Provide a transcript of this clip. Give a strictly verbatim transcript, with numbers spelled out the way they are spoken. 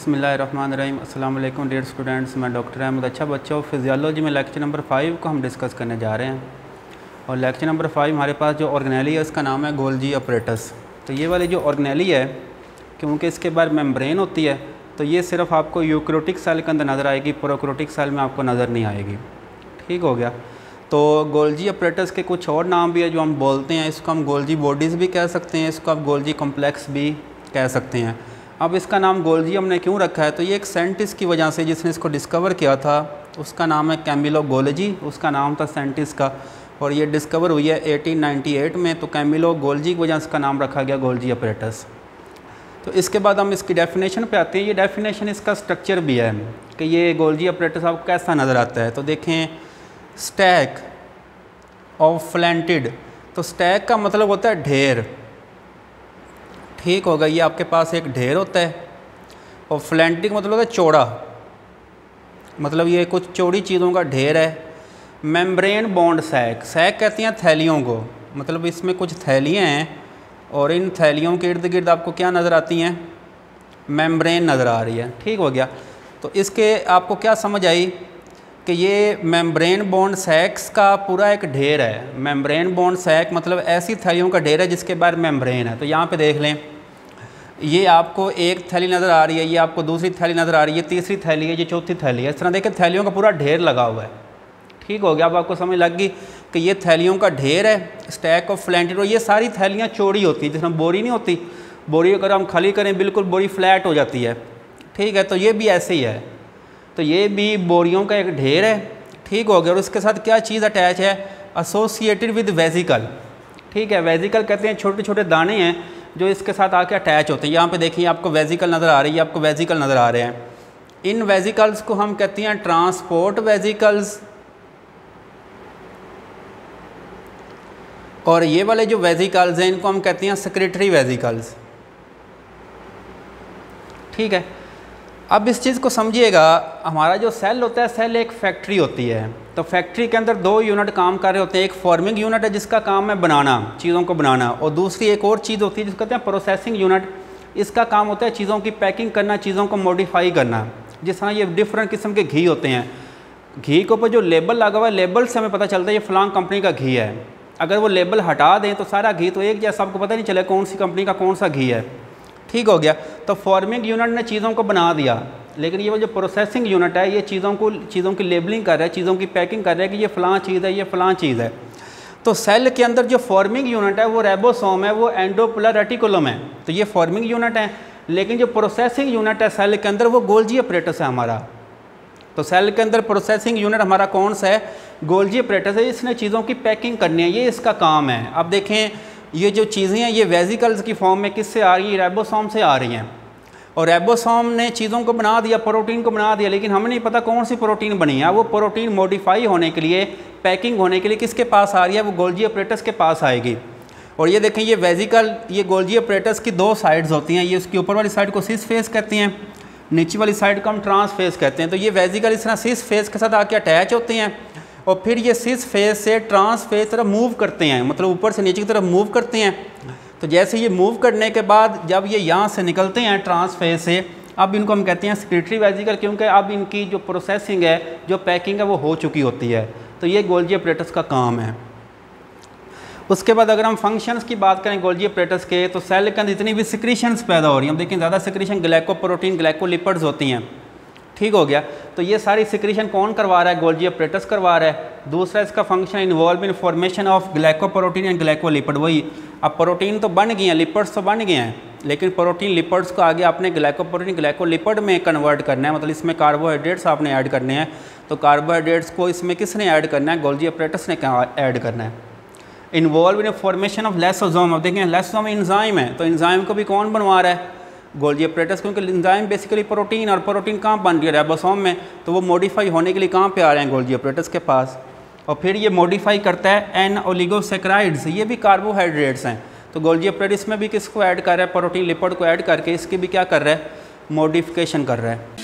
बिस्मिल्लाहिर्रहमानिर्रहीम। अस्सलाम वालेकुम डियर स्टूडेंट्स, मैं डॉक्टर अहमद अच्छा बच्चों। फिजियोलॉजी में लेक्चर नंबर फाइव को हम डिस्कस करने जा रहे हैं और लेक्चर नंबर फाइव हमारे पास जो ऑर्गेनेली है उसका नाम है गोल्जी अपरेटस। तो ये वाली जो ऑर्गेनेली है क्योंकि इसके बाद मेम्ब्रेन होती है तो ये सिर्फ आपको यूकैरियोटिक सेल के अंदर नज़र आएगी, प्रोकैरियोटिक सेल में आपको नज़र नहीं आएगी। ठीक हो गया। तो गोल्जी अपरेटस के कुछ और नाम भी है जो हम बोलते हैं। इसको हम गोल्जी बॉडीज़ भी कह सकते हैं, इसको आप गोल्जी कॉम्प्लेक्स भी कह सकते हैं। अब इसका नाम गोल्जी हमने क्यों रखा है तो ये एक साइंटिस्ट की वजह से जिसने इसको डिस्कवर किया था उसका नाम है कैमिलो गोल्जी, उसका नाम था साइंटिस्ट का, और ये डिस्कवर हुई है अठारह सौ अट्ठानवे में। तो कैमिलो गोल्जी की वजह से इसका नाम रखा गया गोल्जी अपरेटस। तो इसके बाद हम इसकी डेफिनेशन पे आते हैं। ये डेफिनेशन इसका स्ट्रक्चर भी है कि ये गोल्जी अपरेटस आपको कैसा नज़र आता है। तो देखें, स्टैक ऑफ फ्लैंटेड, तो स्टैक का मतलब होता है ढेर। ठीक होगा, ये आपके पास एक ढेर होता है। और फ्लैंटेड मतलब होता है चौड़ा, मतलब ये कुछ चौड़ी चीज़ों का ढेर है। मेम्ब्रेन बॉन्ड सैक, सैक कहते हैं थैलियों को, मतलब इसमें कुछ थैलियाँ हैं और इन थैलियों के इर्द गिर्द आपको क्या नज़र आती हैं, मेम्ब्रेन नज़र आ रही है। ठीक हो गया। तो इसके आपको क्या समझ आई कि ये मेम्ब्रेन बॉन्ड सैक्स का पूरा एक ढेर है। मेम्ब्रेन बॉन्ड सैक मतलब ऐसी थैलियों का ढेर है जिसके बाहर मेम्ब्रेन है। तो यहाँ पे देख लें, ये आपको एक थैली नज़र आ रही है, ये आपको दूसरी थैली नज़र आ रही है, तीसरी थैली है, ये चौथी थैली है। इस तरह देखें थैलियों का पूरा ढेर लगा हुआ है। ठीक हो गया। अब आपको समझ लग गई कि ये थैलियों का ढेर है, स्टैक ऑफ फ्लैंटेड। और ये सारी थैलियाँ चौड़ी होती हैं, जिसमें बोरी नहीं होती, बोरी अगर हम खाली करें बिल्कुल बोरी फ्लैट हो जाती है। ठीक है, तो ये भी ऐसे ही है। तो ये भी बोरियों का एक ढेर है। ठीक हो गया। और उसके साथ क्या चीज़ अटैच है, एसोसिएटेड विद वेसिकल। ठीक है, वेसिकल कहते हैं छोटे छोटे दाने हैं जो इसके साथ आके अटैच होते हैं। यहाँ पे देखिए आपको वेसिकल नज़र आ रही है, आपको वेसिकल नज़र आ रहे हैं। इन वेसिकल्स को हम कहते हैं ट्रांसपोर्ट वेसिकल्स। और ये वाले जो वेसिकल्स हैं इनको हम कहते हैं सेक्रेटरी वेसिकल्स। ठीक है। अब इस चीज़ को समझिएगा, हमारा जो सेल होता है, सेल एक फैक्ट्री होती है। तो फैक्ट्री के अंदर दो यूनिट काम कर रहे होते हैं। एक फॉर्मिंग यूनिट है जिसका काम है बनाना, चीज़ों को बनाना, और दूसरी एक और चीज़ होती है जिसको कहते हैं प्रोसेसिंग यूनिट। इसका काम होता है चीज़ों की पैकिंग करना, चीज़ों को मॉडिफाई करना। जिस तरह ये डिफरेंट किस्म के घी होते हैं, घी के ऊपर जो लेबल लगा हुआ है, लेबल से हमें पता चलता है ये फलां कंपनी का घी है। अगर वो लेबल हटा दें तो सारा घी तो एक जैसा आपको पता नहीं चले कौन सी कंपनी का कौन सा घी है। ठीक हो गया। तो फॉर्मिंग यूनिट ने चीज़ों को बना दिया, लेकिन ये वो जो प्रोसेसिंग यूनिट है ये चीज़ों को चीज़ों की लेबलिंग कर रहा है, चीज़ों की पैकिंग कर रहा है कि ये फलां चीज़ है, ये फलां चीज़ है। तो सेल के अंदर जो फॉर्मिंग यूनिट है वो रिबोसोम है, वो एंडोप्लास्मिक रेटिकुलम है, तो ये फॉर्मिंग यूनिट है। लेकिन जो प्रोसेसिंग यूनिट है सेल के अंदर वो गोल्जी अपरेटस है हमारा। तो सेल के अंदर प्रोसेसिंग यूनिट हमारा कौन सा है, गोल्जी अपरेटस है। इसने चीज़ों की पैकिंग करनी है, ये इसका काम है। अब देखें ये जो चीज़ें हैं ये वेसिकल्स की फॉर्म में किससे आ रही हैं, रिबोसोम से आ रही हैं। और रिबोसोम ने चीज़ों को बना दिया, प्रोटीन को बना दिया, लेकिन हमें नहीं पता कौन सी प्रोटीन बनी है। वो प्रोटीन मॉडिफाई होने के लिए, पैकिंग होने के लिए किसके पास आ रही है, वो गोल्जी अपरेटस के पास आएगी। और ये देखें ये वेसिकल, ये गोल्जी अपरेटस की दो साइड्स होती हैं। ये उसकी ऊपर वाली साइड को सिस फेस कहते हैं, नीचे वाली साइड को हम ट्रांस फेस कहते हैं। तो ये वेसिकल इस तरह सिस फेस के साथ आके अटैच होते हैं और फिर ये सिस फेस से ट्रांस फेस तरफ मूव करते हैं, मतलब ऊपर से नीचे की तरफ मूव करते हैं। तो जैसे ये मूव करने के बाद जब ये यहाँ से निकलते हैं ट्रांस फेस से, अब इनको हम कहते हैं सेक्रेटरी वेसिकल, क्योंकि अब इनकी जो प्रोसेसिंग है, जो पैकिंग है वो हो चुकी होती है। तो ये गोल्जी अपरेटस का काम है। उसके बाद अगर हम फंक्शंस की बात करें गोल्जी अपरेटस के, तो सेल के अंदर जितनी भी सिक्रीशंस पैदा हो रही हैं, हम देखें ज़्यादा सिक्रीशन ग्लाइकोप्रोटीन, ग्लाइकोलिपिड्स होती हैं। ठीक हो गया। तो ये सारी सिक्रीशन कौन करवा रहा है, गोल्जी अपरेटस करवा रहा है। दूसरा इसका function involve in formation of glycoprotein and glycolipid. वही अब प्रोटीन तो बन गई हैं, लिपिड्स तो बन गए हैं, लेकिन प्रोटीन लिपिड्स को आगे आपने ग्लाइकोप्रोटीन ग्लाइकोलिपिड में कन्वर्ट करना है, मतलब इसमें कार्बोहाइड्रेट्स आपने ऐड करने हैं। तो कार्बोहाइड्रेट्स को इसमें किसने ऐड करना है, गोल्जी अपरेटस ने ऐड करना है। Involve in formation of lysosome, अब देखें लैसोसोम एंजाइम है, तो एंजाइम को भी कौन बनवा रहा है, गोल्जी अपरेटस, क्योंकि एंजाइम बेसिकली प्रोटीन, और प्रोटीन कहाँ बन रही है, रिबोसोम में। तो वो मॉडिफाई होने के लिए कहाँ पे आ रहे हैं, गोल्जी अपरेटस के पास। और फिर ये मॉडिफाई करता है एन ओलिगोसैक्राइड्स, ये भी कार्बोहाइड्रेट्स हैं। तो गोल्जी अपरेटस में भी किसको ऐड कर रहा है, प्रोटीन लिपिड को ऐड करके इसकी भी क्या कर रहा है, मॉडिफिकेशन कर रहा है।